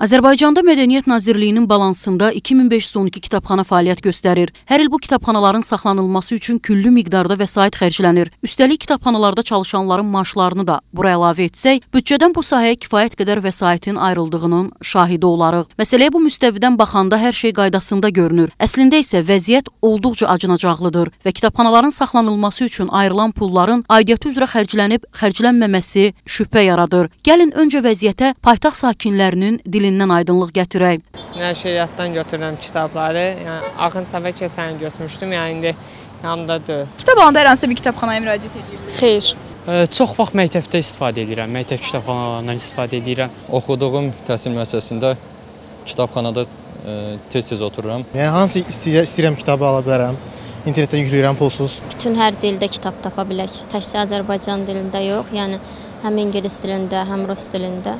Azərbaycanda Mədəniyyət Nazirliyinin balansında 2512 kitabxana fəaliyyət göstərir. Hər il bu kitabxanaların saxlanılması üçün küllü miqdarda vəsait xərclənir. Üstəlik kitabxanalarda çalışanların maaşlarını da bura əlavə etsək, büdcədən bu sahəyə kifayət qədər vəsaitin ayrıldığının şahidi olarıq. Məsələyə bu müstəvidən baxanda hər şey qaydasında görünür. Əslində isə vəziyyət olduqca acınacaqlıdır və kitabxanaların saxlanılması üçün ayrılan pulların aidiyyəti üzrə xərclənib xərclənməməsi şübhə yaradır. Gəlin öncə vəziyyətə paytaxt sakinlərinin dilindən aydınlıq gətirək. Mən şeriatdan götürürəm kitabları. Yəni axın səfər keçən götürmüşdüm. Yəni indi yanımdadır. Kitabxanada hər hansı bir kitabxanaya müraciət edirsiniz? Xeyr. Çox vaxt məktəbdə istifadə edirəm. Məktəb kitabxanalarından istifadə edirəm. Oxuduğum təhsil müəssisəsində kitabxanada tez-tez otururam. Yəni hansı istəyirəm kitabı ala bilərəm. İnternetdən yükləyirəm pulsuz. Bütün hər dildə kitab tapa bilək. Təkcə Azərbaycan dilində yox. Yəni həm ingilis dilində, həm rus dilində.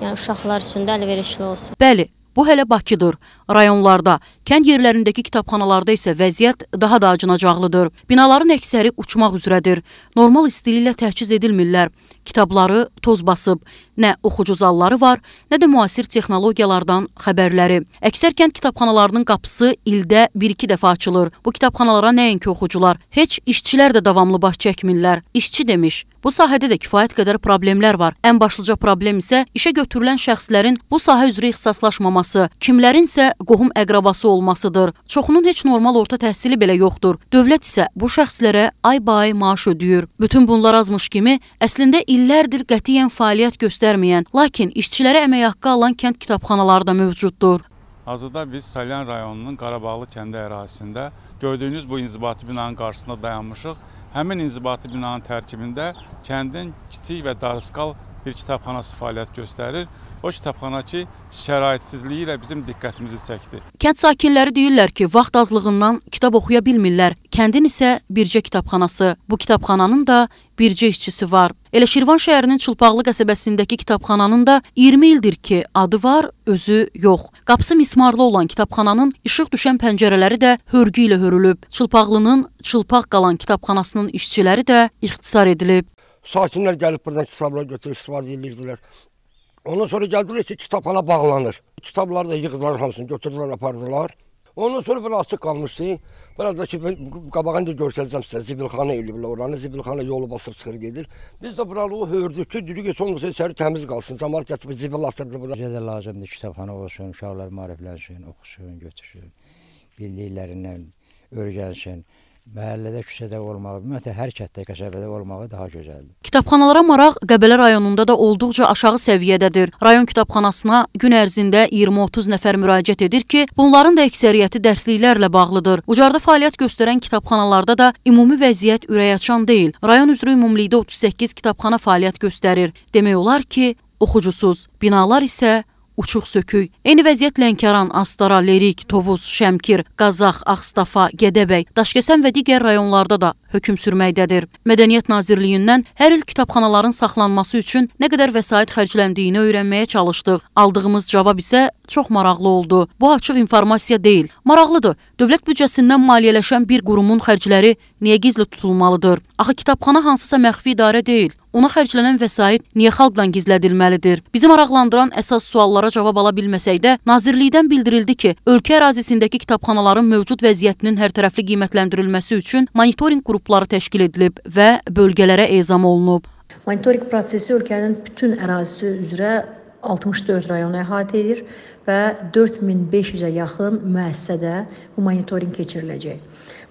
Yəni uşaqlar üçün də əlverişli olsun. Bəli, bu hələ Bakıdır. Rayonlarda, kənd yerlərindəki kitabxanalarda isə vəziyyət daha da acınacaqlıdır. Binaların əksəri uçmaq üzrədir. Normal istiliklə təhciz edilmirlər. Kitabları toz basıb. Nə oxucu zalları var, nə də müasir texnologiyalardan xəbərləri. Əksər kənd kitabxanalarının qapısı ildə 1-2 dəfə açılır. Bu kitabxanalara nəinki oxucular, heç işçilər də davamlı baş çəkmirlər. İşçi demiş, bu sahədə də kifayət qədər problemlər var. Ən başlıca problem isə işə götürülən şəxslərin bu sahə üzrə ixtisaslaşmaması, kimlərinsə qohum əqrabası olmasıdır. Çoxunun heç normal orta təhsili belə yoxdur. Dövlət isə bu şəxslərə ay-bay maaş ödəyir. Bütün bunlar azmış kimi, əslində illərdir qətiyyən fəaliyyət göstərməyən, lakin işçilərə əmək haqqı alan kənd kitabxanaları da mövcuddur. Hazırda biz Salyan rayonunun Qarabağlı kəndi ərazisində gördüyünüz bu inzibati binanın qarşısında dayanmışıq. Həmin inzibati binanın tərkibində kəndin kiçik və darısqal bir kitabxanası fəaliyyət göstərir. O kitabxana ki, şəraitsizliyi ilə bizim diqqətimizi çəkdi. Kənd sakinləri deyirlər ki, vaxt azlığından kitab oxuya bilmirlər. Kəndin isə bircə kitabxanası. Bu kitabxananın da bircə işçisi var. Elə Şirvan şəhərinin Çılpaqlı qəsəbəsindəki kitabxananın da 20 ildir ki, adı var, özü yox. Qapısı mismarlı olan kitabxananın işıq düşən pəncərələri də hörgü ilə hörülüb. Çılpaqlının çılpaq qalan kitabxanasının işçiləri də ixtisar edilib. Sakinlər gəlib buradan kitablar götürüb istifadə edirdilər. Ondan sonra gəldilər ki, kitabxana bağlanır. Kitabları da yığdılar hamısını, götürdülər, apardılar. Ondan sonra belə açıq qalmışdı. Biraz da ki, qabağını da görsələcəm sizə, zibilxana elibirlər oranı. Zibilxana yolu basıb çıxır gedir. Biz də buralığı hördük ki, dürük heç olmasa içəri təmiz qalsın. Zamanı gətirib zibil atırdı bura. Bizə də lazımdır kitabxana olsun, uşaqlar maariflənsin, oxusun, götürsün, bildiklərindən öyrənsin. Məhəllədə, küçədə olmağı, ümumiyyətlə hər kətdə, qəsəbədə olmağı daha gözəldir. Kitabxanalara maraq Qəbələ rayonunda da olduqca aşağı səviyyədədir. Rayon kitabxanasına gün ərzində 20-30 nəfər müraciət edir ki, bunların da əksəriyyəti dərsliklərlə bağlıdır. Ucarda fəaliyyət göstərən kitabxanalarda da ümumi vəziyyət ürəkaçan deyil. Rayon üzrə ümumilikdə 38 kitabxana fəaliyyət göstərir. Demək olar ki, oxucusuz. Binalar isə uçuq-sökük. Eyni vəziyyət Lənkəran, Astara, Lerik, Tovuz, Şəmkir, Qazax, Ağstafa, Gədəbəy, Daşkəsən və digər rayonlarda da hökm sürməkdədir. Mədəniyyət Nazirliyindən hər il kitabxanaların saxlanması üçün nə qədər vəsait xərcləndiyini öyrənməyə çalışdıq. Aldığımız cavab isə çox maraqlı oldu. Bu açıq informasiya deyil. Maraqlıdır. Dövlət büdcəsindən maliyyələşən bir qurumun xərcləri niyə gizli tutulmalıdır? Axı kitabxana hansısa məxfi idarə deyil. Ona xərclənən vəsait niyə xalqdan gizlədilməlidir? Bizi maraqlandıran əsas suallara cavab ala bilməsək də, Nazirlikdən bildirildi ki, ölkə ərazisindəki kitabxanaların mövcud vəziyyətinin hərtərəfli qiymətləndirilməsi üçün monitorinq qrupları təşkil edilib və bölgələrə ezam olunub. Monitorinq prosesi ölkənin bütün ərazisi üzrə 64 rayonu əhatə edir və 4500-ə yaxın müəssisədə bu monitorinq keçiriləcək.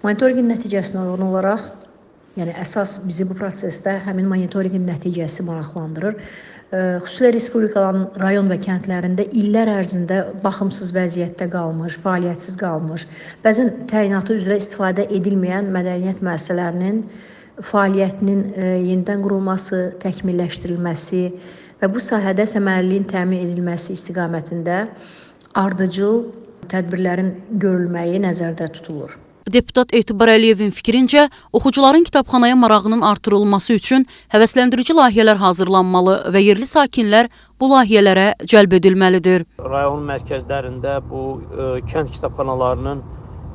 Monitorinqin nəticəsinə uyğun olaraq, yəni əsas bizi bu prosesdə həmin monitorinqin nəticəsi maraqlandırır. Xüsusilə respublikaların rayon və kəndlərində illər ərzində baxımsız vəziyyətdə qalmış, fəaliyyətsiz qalmış, bəzən təyinatı üzrə istifadə edilməyən mədəniyyət müəssisələrinin fəaliyyətinin yenidən qurulması, təkmilləşdirilməsi və bu sahədə səmərliliyin təmin edilməsi istiqamətində ardıcıl tədbirlərin görülməyi nəzərdə tutulur. Deputat Etibar Əliyevin fikrincə, oxucuların kitabxanaya marağının artırılması üçün həvəsləndirici layihələr hazırlanmalı və yerli sakinlər bu layihələrə cəlb edilməlidir. Rayon mərkəzlərində bu kənd kitabxanalarının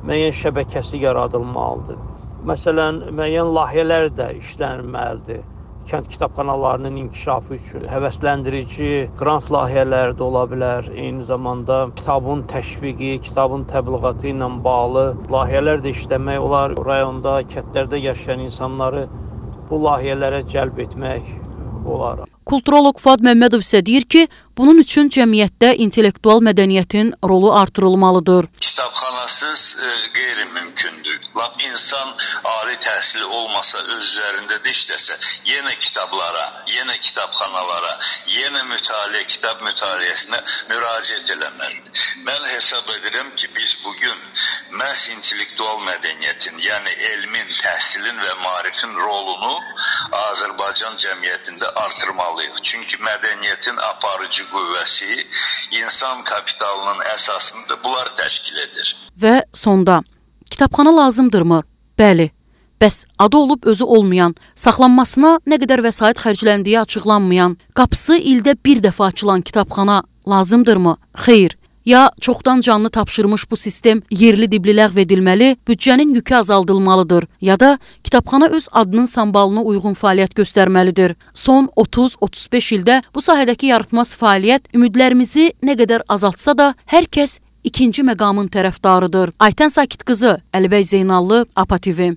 müəyyən şəbəkəsi yaradılmalıdır. Məsələn, müəyyən layihələr də işlənməlidir. kənd kitabxanalarının inkişafı üçün həvəsləndirici qrant layihələri də ola bilər. Eyni zamanda kitabın təşviqi, kitabın təbliğatı ilə bağlı layihələr də işləmək olar. Rayonda, kətlərdə yaşayan insanları bu layihələrə cəlb etmək olar. Kulturolog Fərid Məmmədov isə deyir ki, bunun üçün cəmiyyətdə intellektual mədəniyyətin rolu artırılmalıdır. Kitabxanasız qeyri-mümkündür. Lap insan ali təhsili olmasa, öz üzərində də işləsə, yenə kitablara, yenə kitabxanalara, yenə mütaliə, kitab mütaliəsinə müraciət eləməlidir. Mən hesab edirəm ki, biz bugün məhz intellektual mədəniyyətin, yəni elmin, təhsilin və maarifin rolunu Azərbaycan cəmiyyətində artırmalıyıq. Çünki mədəniyyətin aparıcı qüvvəsi insan kapitalının əsasında bunlar təşkil edir. Və sonda, kitabxana lazımdırmı? Bəli. Bəs adı olub özü olmayan, saxlanmasına nə qədər vəsait xərcləndiyi açıqlanmayan, qapısı ildə bir dəfə açılan kitabxana lazımdırmı? Xeyr. Ya çoxdan canlı tapşırmış bu sistem yerli dibli ləğv edilməli, büdcənin yükü azaldılmalıdır, ya da kitabxana öz adının sambalına uyğun fəaliyyət göstərməlidir. Son 30-35 ildə bu sahədəki yaratmaz fəaliyyət ümidlərimizi nə qədər azaltsa da, hər kəs ikinci məqamın tərəfdarıdır. Aytən Sakitqızı, Əlibəy Zeynalli, APA TV.